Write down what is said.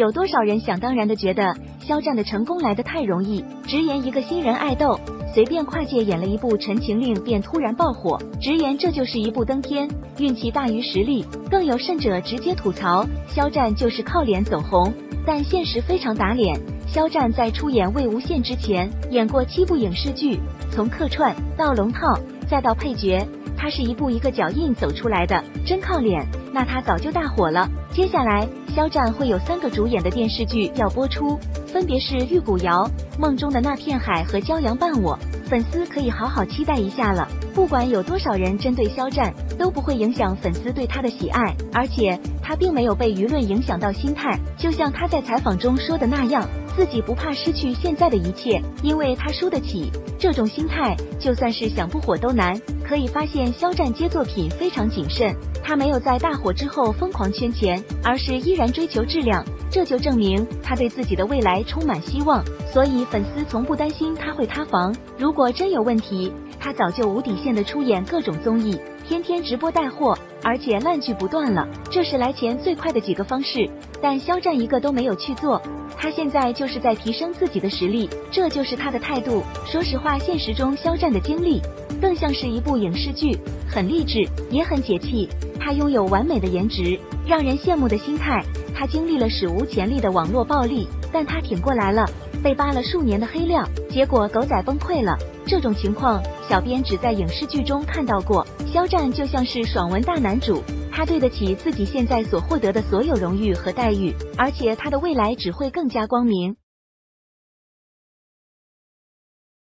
有多少人想当然的觉得肖战的成功来得太容易，直言一个新人爱豆随便跨界演了一部《陈情令》便突然爆火，直言这就是一步登天，运气大于实力。更有甚者直接吐槽肖战就是靠脸走红。但现实非常打脸，肖战在出演《魏无羡》之前演过7部影视剧，从客串到龙套再到配角，他是一步一个脚印走出来的。真靠脸，那他早就大火了。接下来肖战会有3个主演的电视剧要播出，分别是《玉骨遥》、《梦中的那片海》和《骄阳伴我》，粉丝可以好好期待一下了。不管有多少人针对肖战，都不会影响粉丝对他的喜爱，而且他并没有被舆论影响到心态。就像他在采访中说的那样，自己不怕失去现在的一切，因为他输得起。这种心态就算是想不火都难。可以发现肖战接作品非常谨慎，他没有在大火之后疯狂圈钱，而是依然追求质量，这就证明他对自己的未来充满希望。所以粉丝从不担心他会塌房，如果真有问题，他早就无底线的出演各种综艺，天天直播带货，而且烂剧不断了，这是来钱最快的几个方式，但肖战一个都没有去做。他现在就是在提升自己的实力，这就是他的态度。说实话，现实中肖战的经历更像是一部影视剧，很励志，也很解气。他拥有完美的颜值，让人羡慕的心态。他经历了史无前例的网络暴力，但他挺过来了。被扒了数年的黑料，结果狗仔崩溃了。这种情况，小编只在影视剧中看到过。肖战就像是爽文大男主。他对得起自己现在所获得的所有荣誉和待遇，而且他的未来只会更加光明。